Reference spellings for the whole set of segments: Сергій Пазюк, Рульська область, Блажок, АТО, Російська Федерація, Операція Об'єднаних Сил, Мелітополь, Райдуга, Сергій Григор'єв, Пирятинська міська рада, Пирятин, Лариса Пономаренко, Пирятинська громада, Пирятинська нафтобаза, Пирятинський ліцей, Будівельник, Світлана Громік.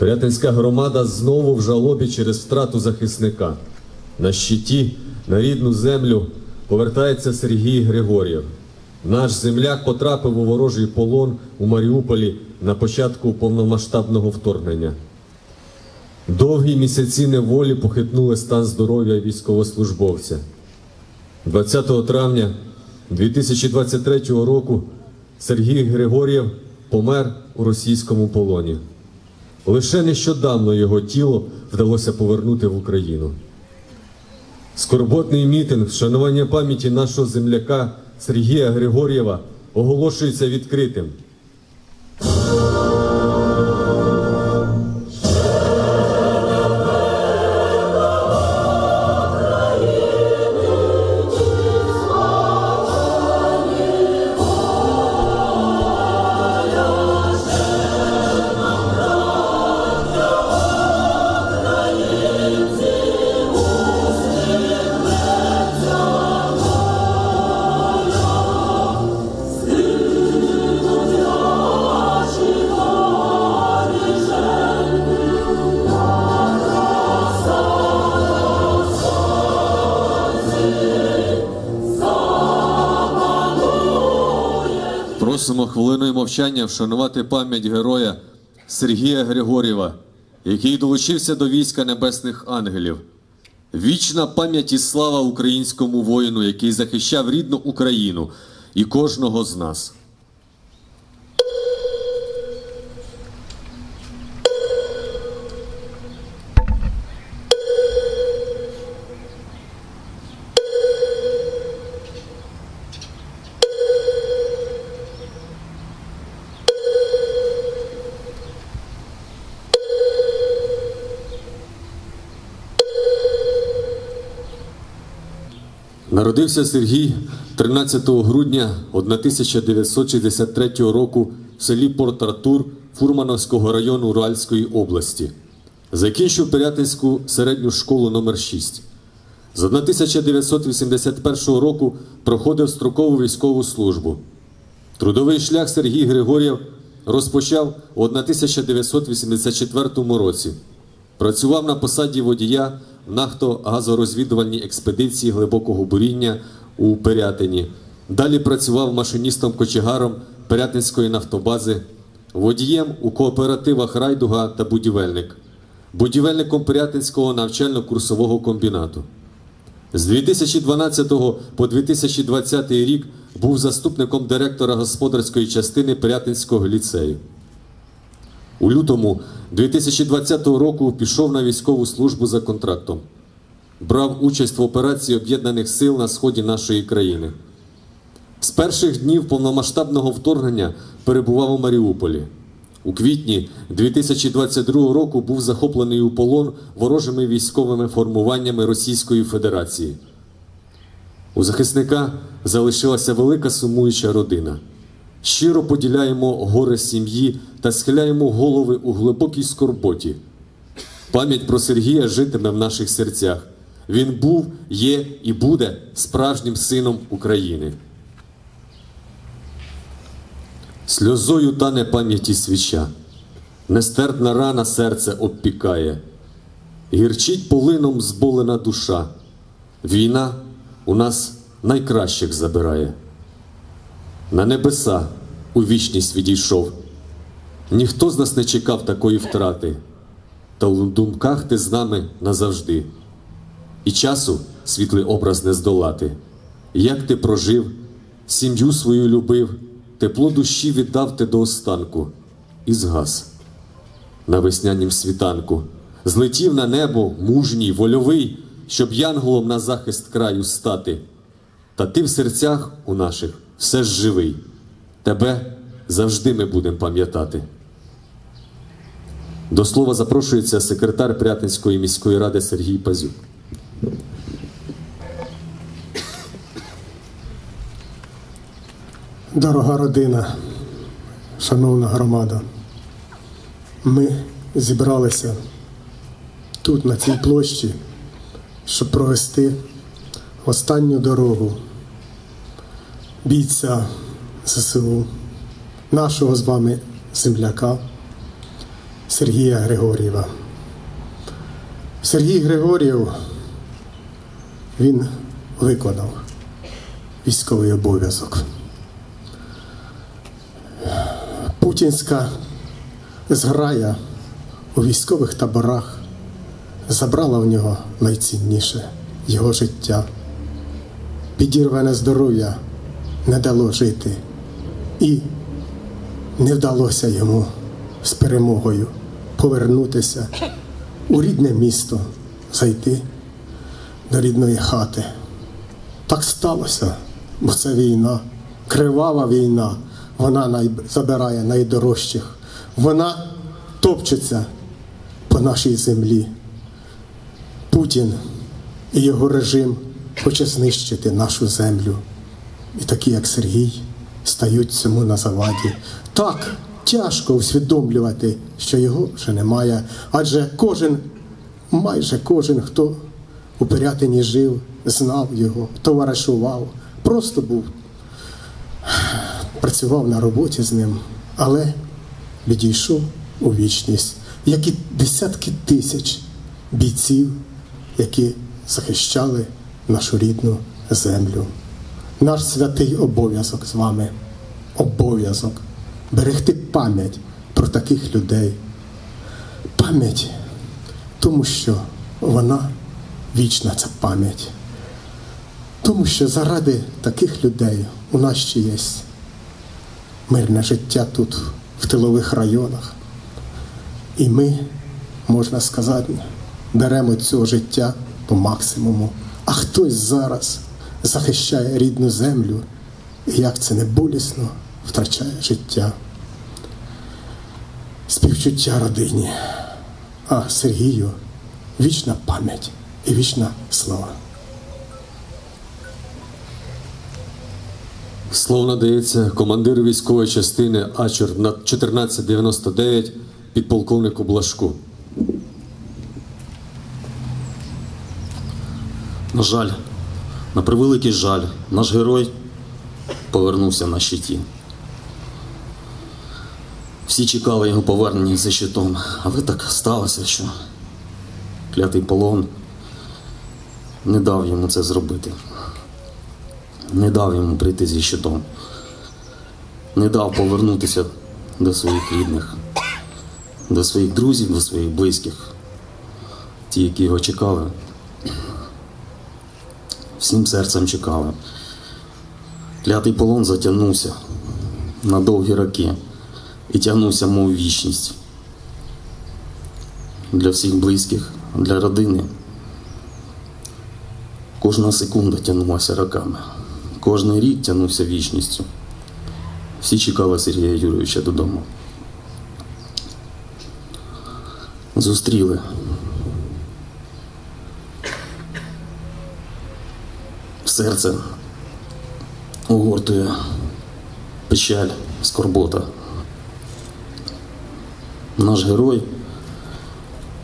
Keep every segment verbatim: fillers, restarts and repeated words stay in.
Пирятинська громада знову в жалобі через втрату захисника. На щиті, на рідну землю повертається Сергій Григор'єв. Наш земляк потрапив у ворожий полон у Маріуполі на початку повномасштабного вторгнення. Довгі місяці неволі похитнули стан здоров'я військовослужбовця. двадцятого травня дві тисячі двадцять третього року Сергій Григор'єв помер у російському полоні. Лише нещодавно його тіло вдалося повернути в Україну. Скорботний мітинг вшанування пам'яті нашого земляка Сергія Григор'єва оголошується відкритим. Просимо хвилиною мовчання вшанувати пам'ять героя Сергія Григор'єва, який долучився до війська небесних ангелів. Вічна пам'ять і слава українському воїну, який захищав рідну Україну і кожного з нас. Народився Сергій тринадцятого грудня тисяча дев'ятсот шістдесят третього року в селі Порт Артур Фурмановського району Рульської області. Закінчив Пирятинську середню школу номер шість. З тисяча дев'ятсот вісімдесят першого року проходив строкову військову службу. Трудовий шлях Сергій Григор'єв розпочав у тисяча дев'ятсот вісімдесят четвертому році. Працював на посаді водія в нафтогазорозвідувальній експедиції глибокого буріння у Пирятині. Далі працював машиністом-кочегаром Пирятинської нафтобази, водієм у кооперативах «Райдуга» та «Будівельник», будівельником Пирятинського навчально-курсового комбінату. З дві тисячі дванадцятого по дві тисячі двадцятий рік був заступником директора господарської частини Пирятинського ліцею. У лютому дві тисячі двадцятого року пішов на військову службу за контрактом. Брав участь в Операції Об'єднаних Сил на сході нашої країни. З перших днів повномасштабного вторгнення перебував у Маріуполі. У квітні дві тисячі двадцять другого року був захоплений у полон ворожими військовими формуваннями Російської Федерації. У захисника залишилася велика сумуюча родина. Щиро поділяємо горе сім'ї та схиляємо голови у глибокій скорботі. Пам'ять про Сергія житиме в наших серцях. Він був, є і буде справжнім сином України. Сльозою тане пам'яті свіча. Нестерпна рана серце обпікає. Гірчить полином зболена душа. Війна у нас найкращих забирає. На небеса у вічність відійшов. Ніхто з нас не чекав такої втрати. Та у думках ти з нами назавжди. І часу світлий образ не здолати. Як ти прожив, сім'ю свою любив, тепло душі віддав ти до останку. І згас. На веснянім світанку злетів на небо мужній, вольовий, щоб янголом на захист краю стати. Та ти в серцях у наших все ж живий. Тебе завжди ми будемо пам'ятати. До слова запрошується секретар Пирятинської міської ради Сергій Пазюк. Дорога родина, шановна громада, ми зібралися тут, на цій площі, щоб провести останню дорогу бійця зе се у, нашого з вами земляка Сергія Григор'єва. Сергій Григор'єв, він виконав військовий обов'язок. Путінська зграя у військових таборах забрала в нього найцінніше – його життя. Підірване здоров'я не дало жити і не вдалося йому з перемогою повернутися у рідне місто, зайти до рідної хати. Так сталося, бо це війна, кривава війна, вона забирає найдорожчих, вона топчеться по нашій землі. Путін і його режим хоче знищити нашу землю. І такі, як Сергій, стають цьому на заваді. Так, тяжко усвідомлювати, що його вже немає, адже кожен, майже кожен, хто у Пирятині жив, знав його, товаришував, просто був, працював на роботі з ним, але відійшов у вічність, як і десятки тисяч бійців, які захищали нашу рідну землю. Наш святий обов'язок з вами, обов'язок берегти пам'ять про таких людей. Пам'ять, тому що вона вічна, ця пам'ять. Тому що заради таких людей у нас ще є мирне життя тут, в тилових районах. І ми, можна сказати, беремо цього життя по максимуму. А хтось зараз захищає рідну землю, і як це не болісно, втрачає життя. Співчуття родині. А Сергію вічна пам'ять і вічна слава. Слово надається командиру військової частини А Ч У Р на чотирнадцять дев'яносто дев'ять підполковнику Блажку. На жаль, на превеликий жаль, наш герой повернувся на щиті. Всі чекали його повернення за щитом, але так сталося, що клятий полон не дав йому це зробити. Не дав йому прийти зі щитом. Не дав повернутися до своїх рідних, до своїх друзів, до своїх близьких, ті, які його чекали. Всім серцем чекали. Клятий полон затягнувся на довгі роки і тягнувся, мов вічність. Для всіх близьких, для родини. Кожна секунда тягнулася роками. Кожний рік тягнувся вічністю. Всі чекали Сергія Юрійовича додому. Зустріли. Серце огортує печаль, скорбота. Наш герой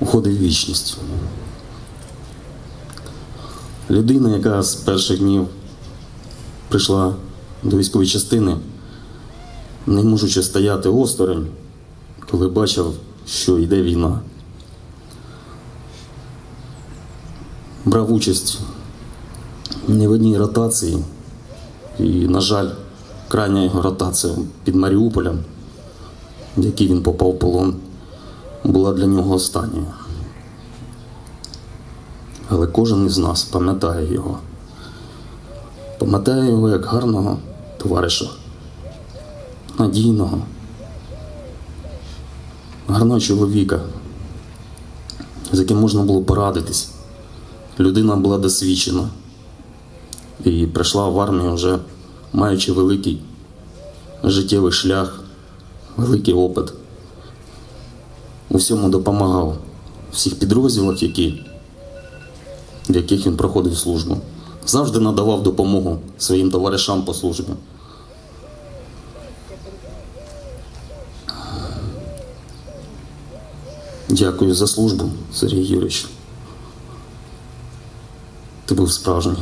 уходить в вічність. Людина, яка з перших днів прийшла до військової частини, не можучи стояти осторонь, коли бачив, що йде війна. Брав участь не в одній ротації, і, на жаль, крайня його ротація під Маріуполем, в якій він попав в полон, була для нього останньою. Але кожен із нас пам'ятає його. Пам'ятає його як гарного товариша, надійного, гарного чоловіка, з яким можна було порадитись. Людина була досвідчена. І прийшла в армію вже маючи великий життєвий шлях, великий опит. У всьому допомагав, у всіх підрозділах, які, в яких він проходив службу. Завжди надавав допомогу своїм товаришам по службі. Дякую за службу, Сергій Юрійович. Ти був справжній.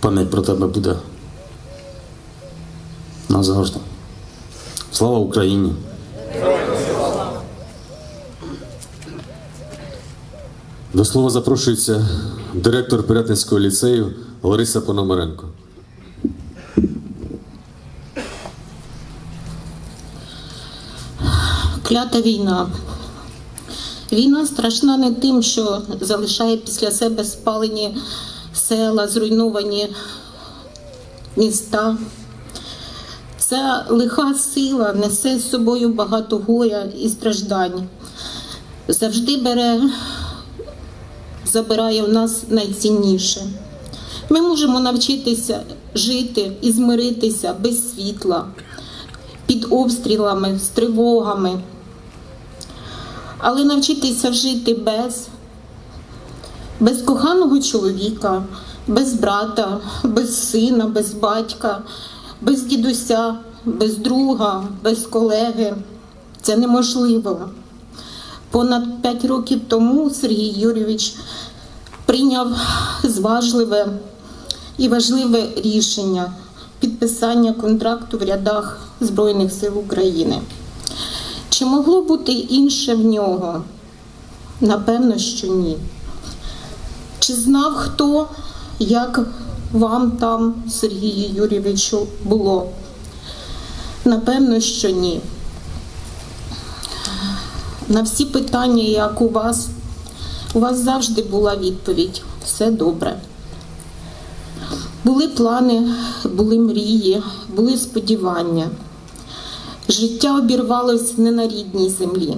Пам'ять про тебе буде назавжди. Слава Україні! До слова запрошується директор Пирятинського ліцею Лариса Пономаренко. Клята війна. Війна страшна не тим, що залишає після себе спалені села, зруйновані міста. Ця лиха сила несе з собою багато горя і страждань. Завжди бере, забирає в нас найцінніше. Ми можемо навчитися жити і змиритися без світла, під обстрілами, з тривогами. Але навчитися жити без, без коханого чоловіка, без брата, без сина, без батька, без дідуся, без друга, без колеги – це неможливо. Понад п'ять років тому Сергій Юрійович прийняв зважливе і важливе рішення – підписання контракту в рядах Збройних сил України. Чи могло бути інше в нього? Напевно, що ні. Чи знав хто, як вам там, Сергію Юрійовичу, було? Напевно, що ні. На всі питання, як у вас, у вас завжди була відповідь – все добре. Були плани, були мрії, були сподівання. Життя обірвалося не на рідній землі.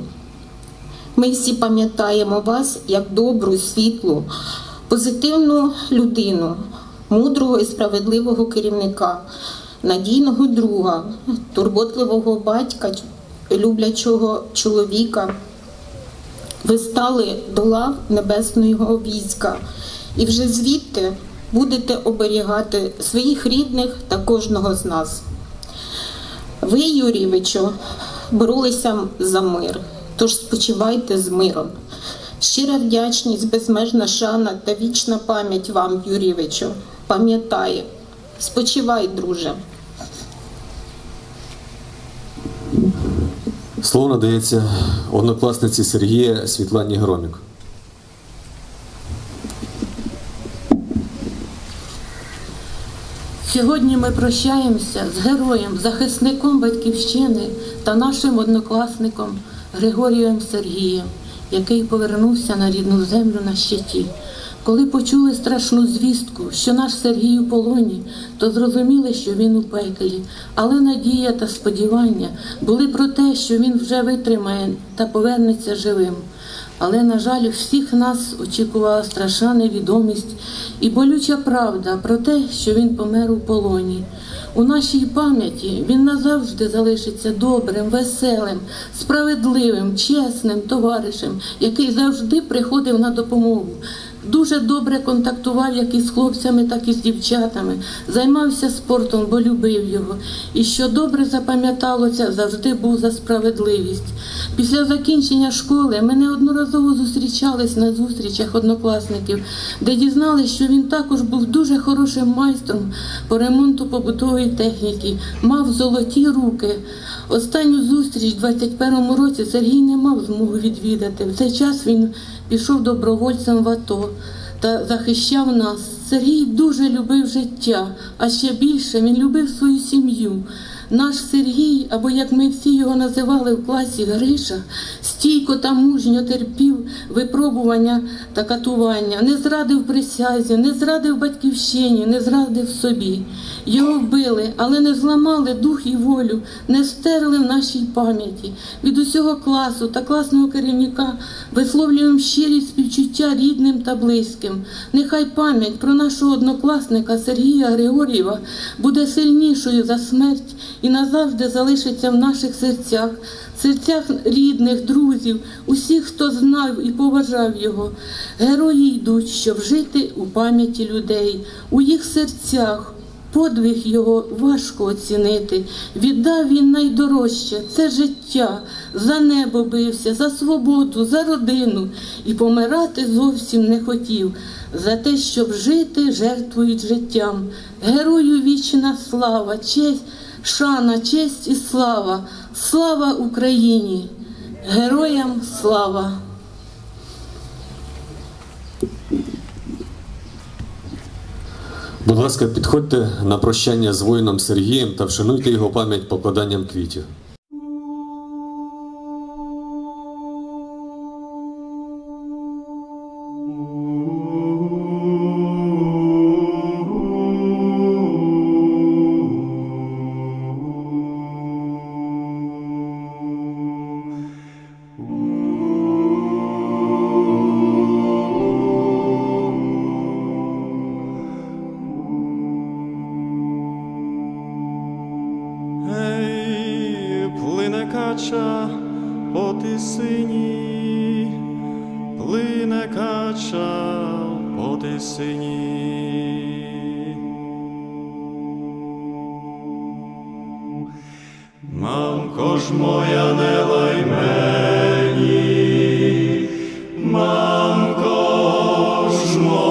Ми всі пам'ятаємо вас як добру, світлу, позитивну людину, мудрого і справедливого керівника, надійного друга, турботливого батька, люблячого чоловіка. Ви стали до лав небесного війська і вже звідти будете оберігати своїх рідних та кожного з нас. Ви, Юрійовичу, боролися за мир, тож спочивайте з миром. Щира вдячність, безмежна шана та вічна пам'ять вам, Юрійовичу, пам'ятає. Спочивай, друже. Слово надається однокласниці Сергія Світлані Громік. Сьогодні ми прощаємося з героєм, захисником Батьківщини та нашим однокласником Григор'євим Сергієм, який повернувся на рідну землю на щиті. Коли почули страшну звістку, що наш Сергій у полоні, то зрозуміли, що він у пеклі. Але надія та сподівання були про те, що він вже витримає та повернеться живим. Але, на жаль, всіх нас очікувала страшна невідомість і болюча правда про те, що він помер у полоні. У нашій пам'яті він назавжди залишиться добрим, веселим, справедливим, чесним товаришем, який завжди приходив на допомогу. Дуже добре контактував як із хлопцями, так і з дівчатами, займався спортом, бо любив його. І що добре запам'яталося, завжди був за справедливість. Після закінчення школи ми неодноразово зустрічались на зустрічах однокласників, де дізналися, що він також був дуже хорошим майстром по ремонту побутової техніки, мав золоті руки. Останню зустріч у двадцять першому році Сергій не мав змоги відвідати. В цей час він пішов добровольцем в АТО та захищав нас. Сергій дуже любив життя, а ще більше він любив свою сім'ю. Наш Сергій, або як ми всі його називали в класі Гриша, стійко та мужньо терпів випробування та катування, не зрадив присязі, не зрадив батьківщині, не зрадив собі. Його вбили, але не зламали дух і волю, не стерли в нашій пам'яті. Від усього класу та класного керівника висловлюємо щирі співчуття рідним та близьким. Нехай пам'ять про нашого однокласника Сергія Григор'єва буде сильнішою за смерть і назавжди залишиться в наших серцях, серцях рідних, друзів, усіх, хто знав і поважав його. Герої йдуть, щоб жити у пам'яті людей, у їх серцях. Подвиг його важко оцінити. Віддав він найдорожче – це життя. За небо бився, за свободу, за родину. І помирати зовсім не хотів. За те, щоб жити, жертвують життям. Герою вічна слава, честь, шана, честь і слава. Слава Україні! Героям слава! Будь ласка, підходьте на прощання з воїном Сергієм та вшануйте його пам'ять покладанням квітів. Кача по тисині, плине кача по тисині. Мамко ж моя, не лай мені, мамко ж моя.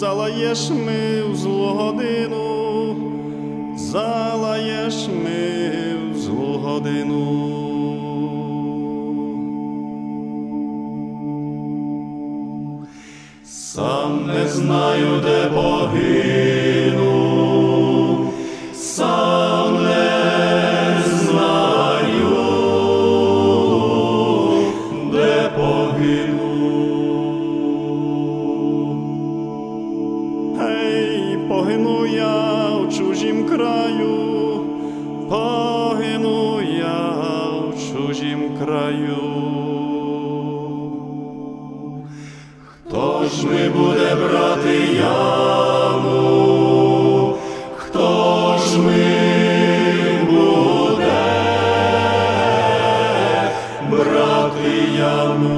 Залаєш ми в злу годину, залаєш ми в злу годину. Сам не знаю, де погину, сам не знаю, де погину. Погину я в чужім краю, погину я в чужім краю. Хто ж ми буде брати яму? Хто ж ми буде брати яму?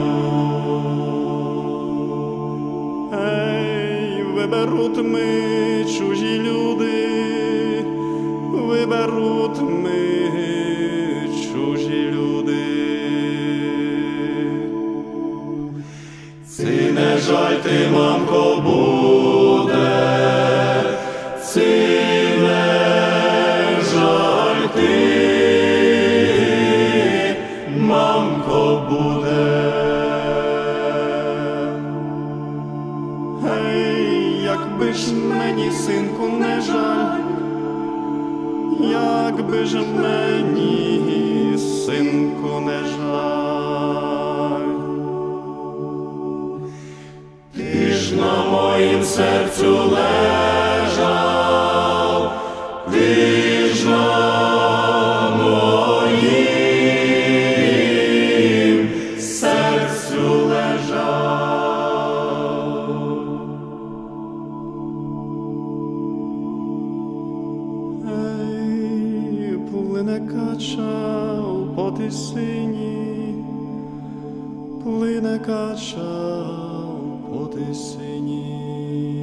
Виберуть ми, чужі люди, виберуть ми, чужі люди. Ци не жаль ти, мамко, буде, ци не жаль ти, мамко, буде. Якби ж мені, синку, не жаль, якби ж мені, синку, не жаль. Ти ж на моїм серцю лежав, ти ж на моїм серцю лежав. Плине кача по тисині, плине кача по тисині.